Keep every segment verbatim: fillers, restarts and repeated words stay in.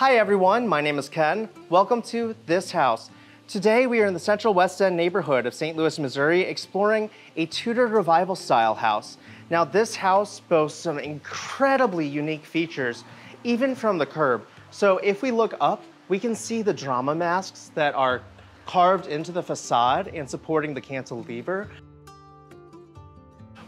Hi everyone, my name is Ken. Welcome to This House. Today we are in the Central West End neighborhood of Saint Louis, Missouri, exploring a Tudor Revival style house. Now this house boasts some incredibly unique features, even from the curb. So if we look up, we can see the drama masks that are carved into the facade and supporting the cantilever.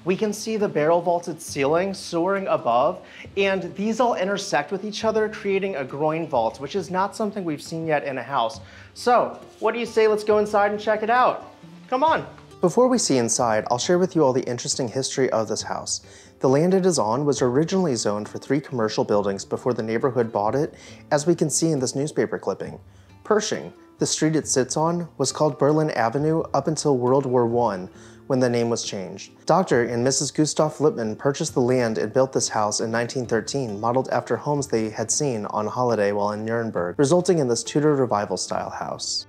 We can see the barrel vaulted ceiling soaring above, and these all intersect with each other, creating a groin vault, which is not something we've seen yet in a house. So what do you say, let's go inside and check it out? Come on. Before we see inside, I'll share with you all the interesting history of this house. The land it is on was originally zoned for three commercial buildings before the neighborhood bought it, as we can see in this newspaper clipping. Pershing, the street it sits on, was called Berlin Avenue up until World War One, when the name was changed. Doctor and Missus Gustav Lippmann purchased the land and built this house in nineteen thirteen, modeled after homes they had seen on holiday while in Nuremberg, resulting in this Tudor Revival style house.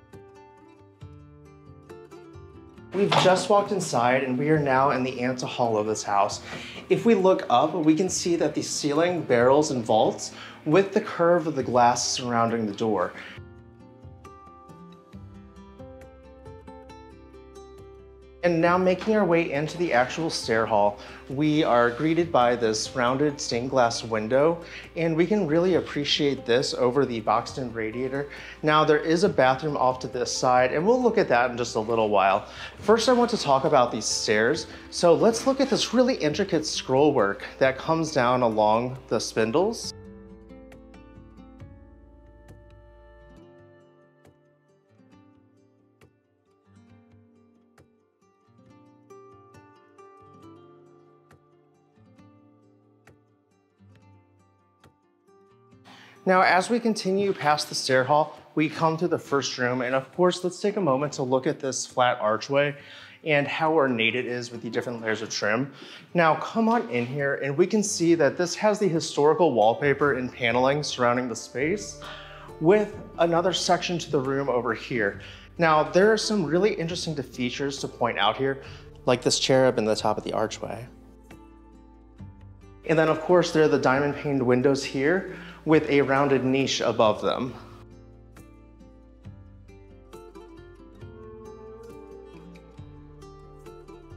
We've just walked inside and we are now in the antehall of this house. If we look up, we can see that the ceiling, barrels, and vaults with the curve of the glass surrounding the door. And now making our way into the actual stair hall, we are greeted by this rounded stained glass window, and we can really appreciate this over the boxed in radiator. Now there is a bathroom off to this side, and we'll look at that in just a little while. First, I want to talk about these stairs. So let's look at this really intricate scroll work that comes down along the spindles. Now, as we continue past the stair hall, we come to the first room, and of course, let's take a moment to look at this flat archway and how ornate it is with the different layers of trim. Now, come on in here, and we can see that this has the historical wallpaper and paneling surrounding the space, with another section to the room over here. Now, there are some really interesting features to point out here, like this cherub in the top of the archway. And then, of course, there are the diamond-paned windows here, with a rounded niche above them.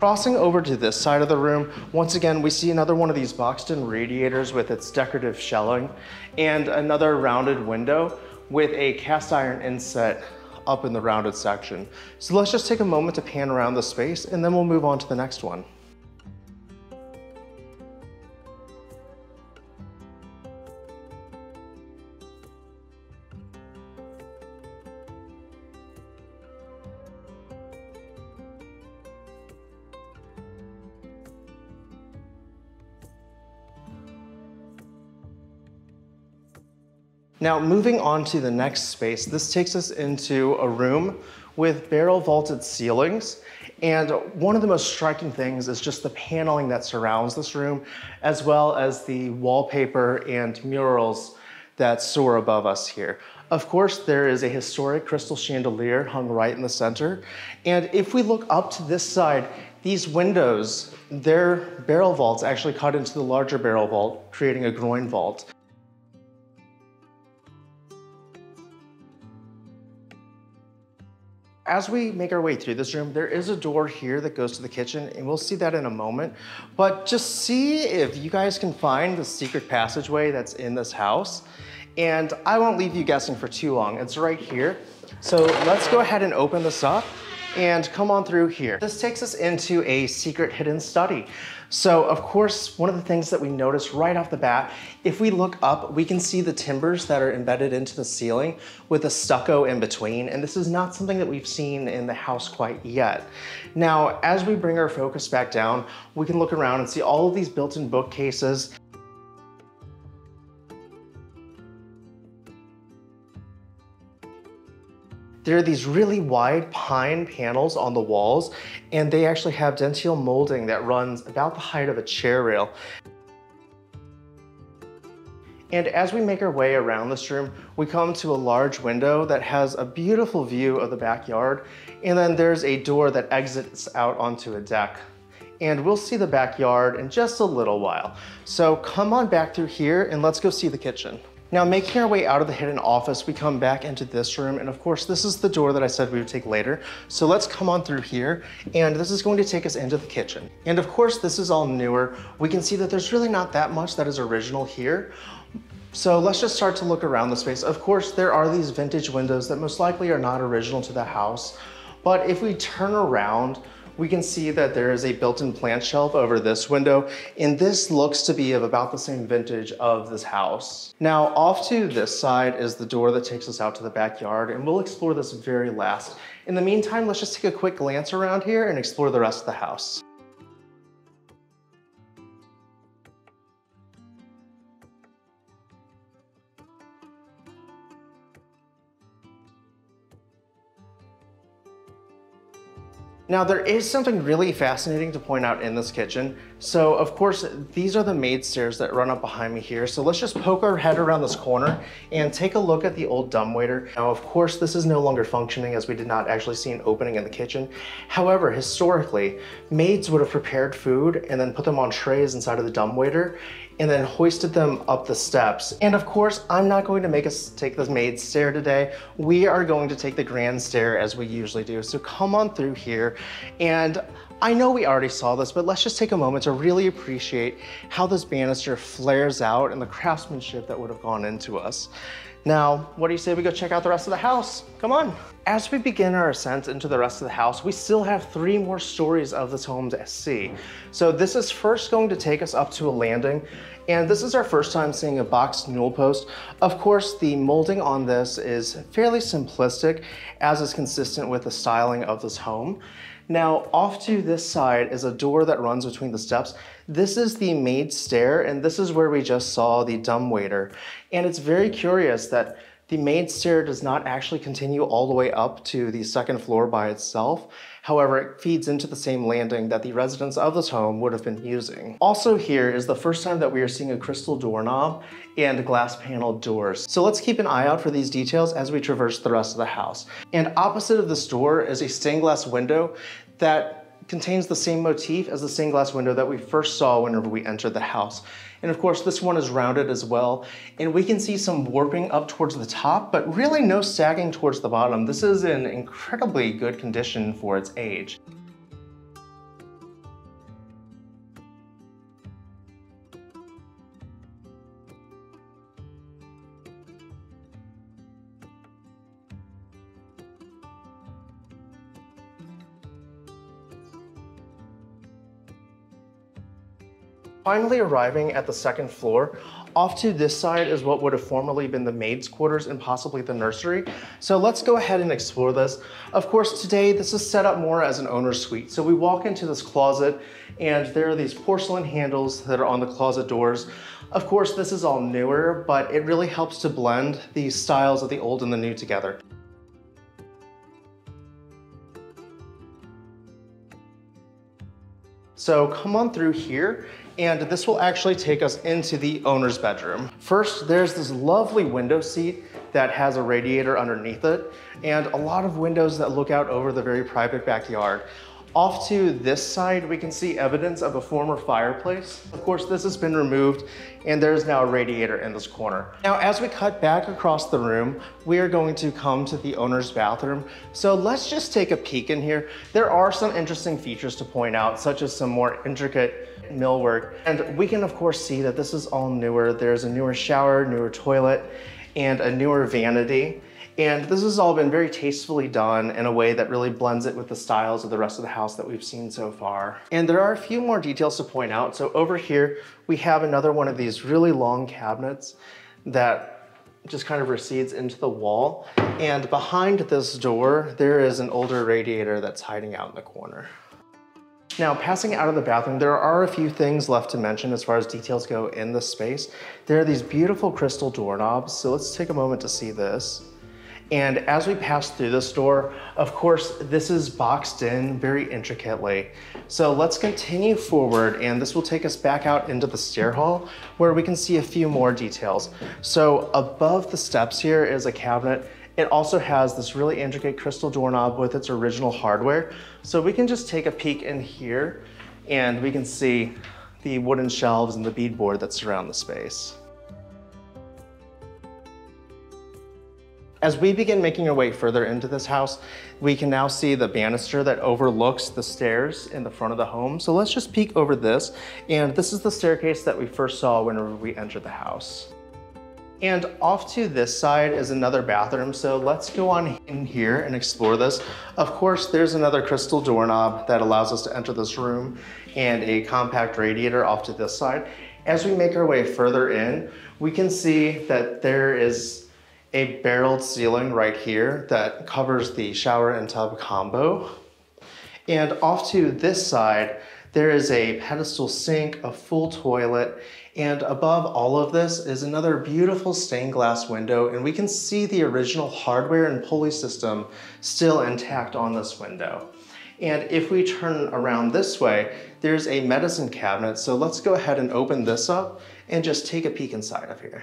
Crossing over to this side of the room, once again, we see another one of these boxed-in radiators with its decorative shelling, and another rounded window with a cast iron inset up in the rounded section. So let's just take a moment to pan around the space, and then we'll move on to the next one. Now, moving on to the next space, this takes us into a room with barrel vaulted ceilings. And one of the most striking things is just the paneling that surrounds this room, as well as the wallpaper and murals that soar above us here. Of course, there is a historic crystal chandelier hung right in the center. And if we look up to this side, these windows, their barrel vaults actually cut into the larger barrel vault, creating a groin vault. As we make our way through this room, there is a door here that goes to the kitchen, and we'll see that in a moment. But just see if you guys can find the secret passageway that's in this house. And I won't leave you guessing for too long. It's right here. So let's go ahead and open this up and come on through here. This takes us into a secret hidden study. So of course, one of the things that we notice right off the bat, if we look up, we can see the timbers that are embedded into the ceiling with a stucco in between. And this is not something that we've seen in the house quite yet. Now, as we bring our focus back down, we can look around and see all of these built-in bookcases. There are these really wide pine panels on the walls, and they actually have dentile molding that runs about the height of a chair rail. And as we make our way around this room, we come to a large window that has a beautiful view of the backyard, and then there's a door that exits out onto a deck. And we'll see the backyard in just a little while. So come on back through here and let's go see the kitchen. Now, making our way out of the hidden office, we come back into this room, and of course, this is the door that I said we would take later. So let's come on through here, and this is going to take us into the kitchen. And of course, this is all newer. We can see that there's really not that much that is original here. So let's just start to look around the space. Of course, there are these vintage windows that most likely are not original to the house, but if we turn around, we can see that there is a built-in plant shelf over this window, and this looks to be of about the same vintage of this house. Now, off to this side is the door that takes us out to the backyard, and we'll explore this very last. In the meantime, let's just take a quick glance around here and explore the rest of the house. Now, there is something really fascinating to point out in this kitchen. So of course, these are the maid stairs that run up behind me here. So let's just poke our head around this corner and take a look at the old dumbwaiter. Now, of course, this is no longer functioning as we did not actually see an opening in the kitchen. However, historically, maids would have prepared food and then put them on trays inside of the dumbwaiter and then hoisted them up the steps. And of course, I'm not going to make us take the maid stair today. We are going to take the grand stair as we usually do. So come on through here. And I know we already saw this, but let's just take a moment to really appreciate how this banister flares out and the craftsmanship that would have gone into us. Now, what do you say we go check out the rest of the house? Come on. As we begin our ascent into the rest of the house, we still have three more stories of this home to see. So this is first going to take us up to a landing, and this is our first time seeing a boxed newel post. Of course, the molding on this is fairly simplistic, as is consistent with the styling of this home. Now, off to this side is a door that runs between the steps. This is the maid stair, and this is where we just saw the dumbwaiter. And it's very curious that the maid stair does not actually continue all the way up to the second floor by itself. However, it feeds into the same landing that the residents of this home would have been using. Also here is the first time that we are seeing a crystal doorknob and glass paneled doors. So let's keep an eye out for these details as we traverse the rest of the house. And opposite of this door is a stained glass window that contains the same motif as the stained glass window that we first saw whenever we entered the house. And of course, this one is rounded as well. And we can see some warping up towards the top, but really no sagging towards the bottom. This is in incredibly good condition for its age. Finally arriving at the second floor, off to this side is what would have formerly been the maid's quarters and possibly the nursery. So let's go ahead and explore this. Of course, today this is set up more as an owner's suite. So we walk into this closet and there are these porcelain handles that are on the closet doors. Of course, this is all newer, but it really helps to blend the styles of the old and the new together. So come on through here, and this will actually take us into the owner's bedroom. First, there's this lovely window seat that has a radiator underneath it, and a lot of windows that look out over the very private backyard. Off to this side, we can see evidence of a former fireplace. Of course, this has been removed, and there's now a radiator in this corner. Now, as we cut back across the room, we are going to come to the owner's bathroom. So let's just take a peek in here. There are some interesting features to point out, such as some more intricate millwork. And we can, of course, see that this is all newer. There's a newer shower, newer toilet, and a newer vanity. And this has all been very tastefully done in a way that really blends it with the styles of the rest of the house that we've seen so far. And there are a few more details to point out. So over here, we have another one of these really long cabinets that just kind of recedes into the wall. And behind this door, there is an older radiator that's hiding out in the corner. Now, passing out of the bathroom, there are a few things left to mention as far as details go in this space. There are these beautiful crystal doorknobs. So let's take a moment to see this. And as we pass through this door, of course, this is boxed in very intricately. So let's continue forward, and this will take us back out into the stair hall where we can see a few more details. So above the steps here is a cabinet. It also has this really intricate crystal doorknob with its original hardware. So we can just take a peek in here, and we can see the wooden shelves and the beadboard that surround the space. As we begin making our way further into this house, we can now see the banister that overlooks the stairs in the front of the home. So let's just peek over this. And this is the staircase that we first saw whenever we entered the house. And off to this side is another bathroom. So let's go on in here and explore this. Of course, there's another crystal doorknob that allows us to enter this room and a compact radiator off to this side. As we make our way further in, we can see that there is a barreled ceiling right here that covers the shower and tub combo. And off to this side, there is a pedestal sink, a full toilet, and above all of this is another beautiful stained glass window, and we can see the original hardware and pulley system still intact on this window. And if we turn around this way, there's a medicine cabinet. So let's go ahead and open this up and just take a peek inside of here.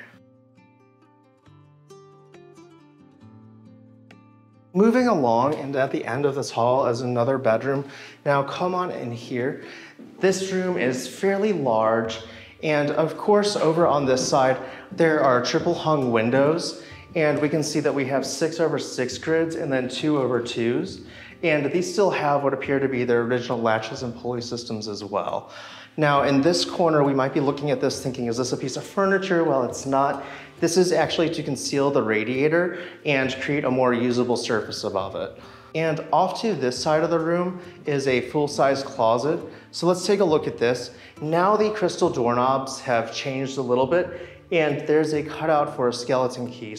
Moving along, and at the end of this hall is another bedroom. Now come on in here. This room is fairly large. And of course, over on this side, there are triple hung windows. And we can see that we have six over six grids and then two over twos. And these still have what appear to be their original latches and pulley systems as well. Now in this corner, we might be looking at this thinking, is this a piece of furniture? Well, it's not. This is actually to conceal the radiator and create a more usable surface above it. And off to this side of the room is a full-size closet. So let's take a look at this. Now the crystal doorknobs have changed a little bit, and there's a cutout for a skeleton key.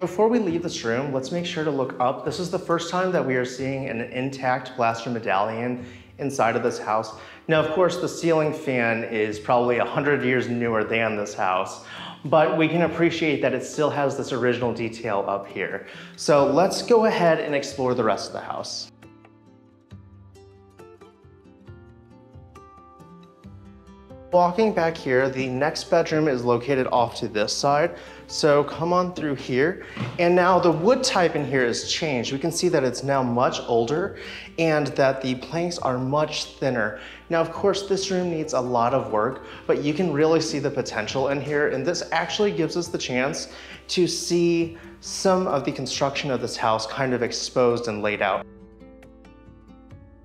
Before we leave this room, let's make sure to look up. This is the first time that we are seeing an intact plaster medallion inside of this house. Now, of course, the ceiling fan is probably one hundred years newer than this house, but we can appreciate that it still has this original detail up here. So let's go ahead and explore the rest of the house. Walking back here, the next bedroom is located off to this side. So come on through here. And now the wood type in here has changed. We can see that it's now much older and that the planks are much thinner. Now, of course, this room needs a lot of work, but you can really see the potential in here. And this actually gives us the chance to see some of the construction of this house kind of exposed and laid out.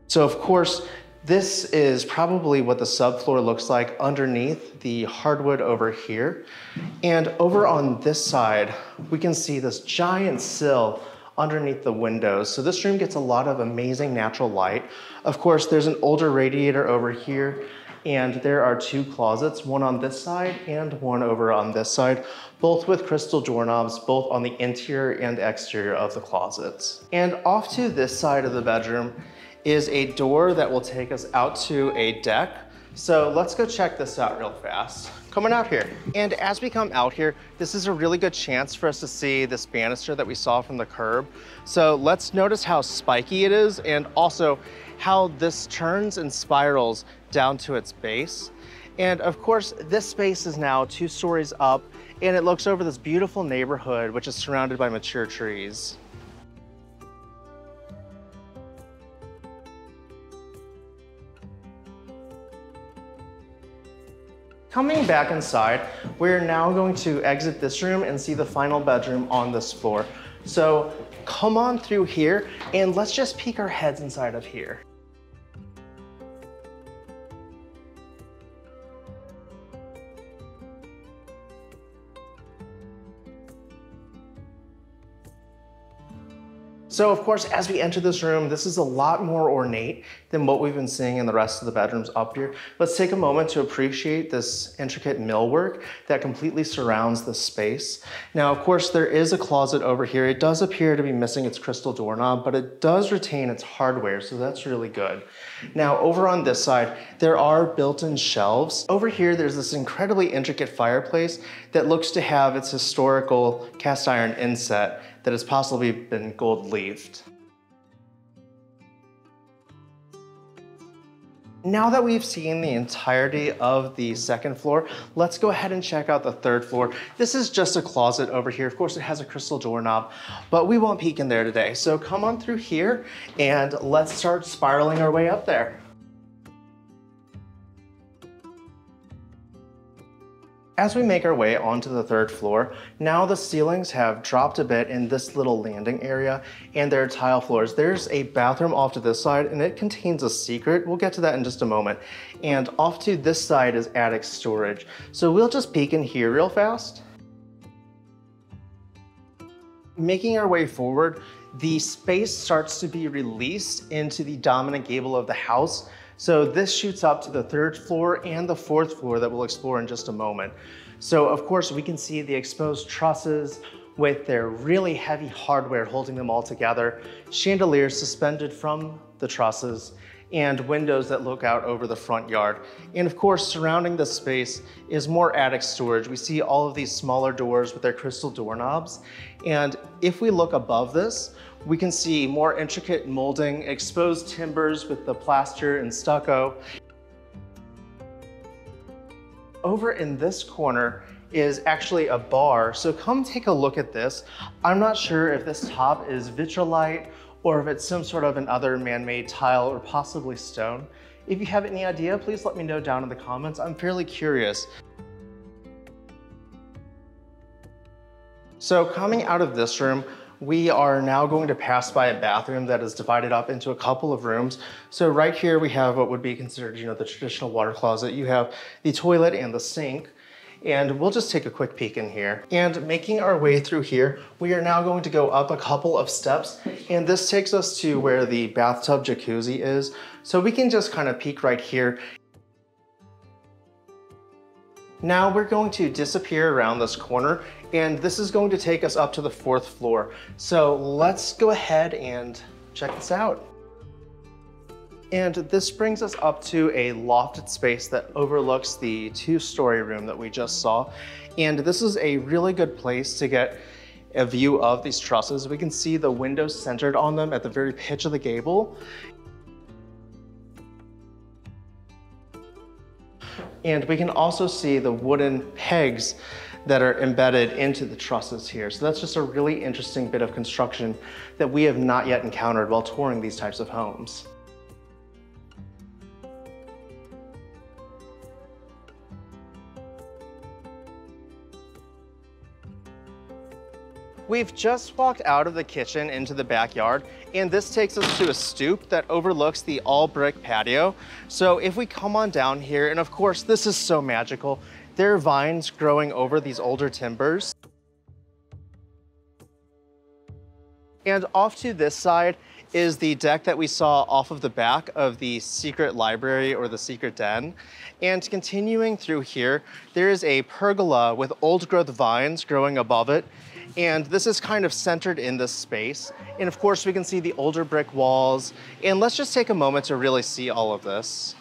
So of course, this is probably what the subfloor looks like underneath the hardwood over here. And over on this side, we can see this giant sill underneath the windows. So this room gets a lot of amazing natural light. Of course, there's an older radiator over here, and there are two closets, one on this side and one over on this side, both with crystal doorknobs, both on the interior and exterior of the closets. And off to this side of the bedroom is a door that will take us out to a deck. So let's go check this out real fast. Coming out here. And as we come out here, this is a really good chance for us to see this banister that we saw from the curb. So let's notice how spiky it is and also how this turns and spirals down to its base. And of course, this space is now two stories up and it looks over this beautiful neighborhood, which is surrounded by mature trees. Coming back inside, we're now going to exit this room and see the final bedroom on this floor. So come on through here and let's just peek our heads inside of here. So of course, as we enter this room, this is a lot more ornate than what we've been seeing in the rest of the bedrooms up here. Let's take a moment to appreciate this intricate millwork that completely surrounds this space. Now, of course, there is a closet over here. It does appear to be missing its crystal doorknob, but it does retain its hardware, so that's really good. Now, over on this side, there are built-in shelves. Over here, there's this incredibly intricate fireplace that looks to have its historical cast iron inset that has possibly been gold leafed. Now that we've seen the entirety of the second floor, let's go ahead and check out the third floor. This is just a closet over here. Of course, it has a crystal doorknob, but we won't peek in there today. So come on through here and let's start spiraling our way up there. As we make our way onto the third floor, now the ceilings have dropped a bit in this little landing area and there are tile floors. There's a bathroom off to this side and it contains a secret. We'll get to that in just a moment. And off to this side is attic storage. So we'll just peek in here real fast. Making our way forward, the space starts to be released into the dominant gable of the house. So this shoots up to the third floor and the fourth floor that we'll explore in just a moment. So of course we can see the exposed trusses with their really heavy hardware holding them all together, chandeliers suspended from the trusses, and windows that look out over the front yard. And of course, surrounding this space is more attic storage. We see all of these smaller doors with their crystal doorknobs. And if we look above this, we can see more intricate molding, exposed timbers with the plaster and stucco. Over in this corner is actually a bar. So come take a look at this. I'm not sure if this top is vitrolite or if it's some sort of another man-made tile or possibly stone. If you have any idea, please let me know down in the comments. I'm fairly curious. So coming out of this room, we are now going to pass by a bathroom that is divided up into a couple of rooms. So right here we have what would be considered, you know, the traditional water closet. You have the toilet and the sink. And we'll just take a quick peek in here. And making our way through here, we are now going to go up a couple of steps. And this takes us to where the bathtub jacuzzi is. So we can just kind of peek right here. Now we're going to disappear around this corner, and this is going to take us up to the fourth floor. So let's go ahead and check this out. And this brings us up to a lofted space that overlooks the two-story room that we just saw. And this is a really good place to get a view of these trusses. We can see the windows centered on them at the very pitch of the gable. And we can also see the wooden pegs that are embedded into the trusses here. So that's just a really interesting bit of construction that we have not yet encountered while touring these types of homes. We've just walked out of the kitchen into the backyard, and this takes us to a stoop that overlooks the all-brick patio. So if we come on down here, and of course, this is so magical, there are vines growing over these older timbers. And off to this side is the deck that we saw off of the back of the secret library or the secret den. And continuing through here, there is a pergola with old-growth vines growing above it. And this is kind of centered in this space. And of course, we can see the older brick walls. And let's just take a moment to really see all of this.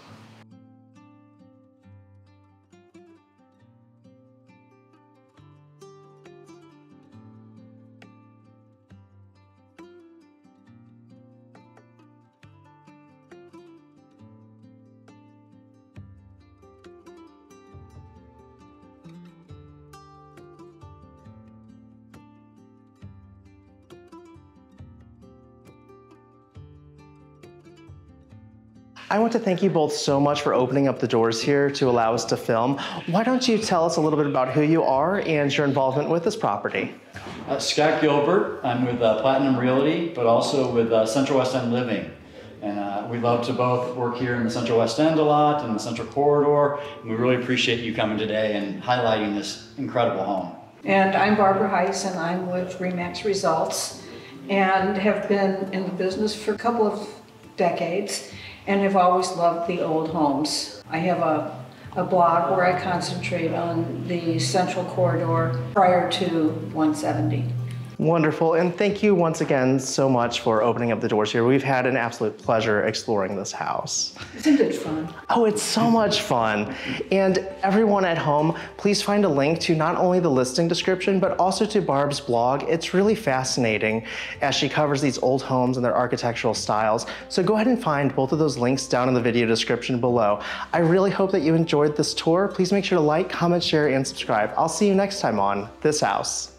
I want to thank you both so much for opening up the doors here to allow us to film. Why don't you tell us a little bit about who you are and your involvement with this property? Uh, Scott Gilbert. I'm with uh, Platinum Realty, but also with uh, Central West End Living. And uh, we love to both work here in the Central West End a lot and the Central Corridor. And we really appreciate you coming today and highlighting this incredible home. And I'm Barbara Heise, and I'm with Remax Results and have been in the business for a couple of decades. And I've always loved the old homes. I have a, a blog where I concentrate on the Central Corridor prior to one seventy. Wonderful, and thank you once again so much for opening up the doors here. We've had an absolute pleasure exploring this house. Isn't it fun? Oh, it's so much fun. And everyone at home, please find a link to not only the listing description, but also to Barb's blog. It's really fascinating as she covers these old homes and their architectural styles. So go ahead and find both of those links down in the video description below. I really hope that you enjoyed this tour. Please make sure to like, comment, share, and subscribe. I'll see you next time on This House.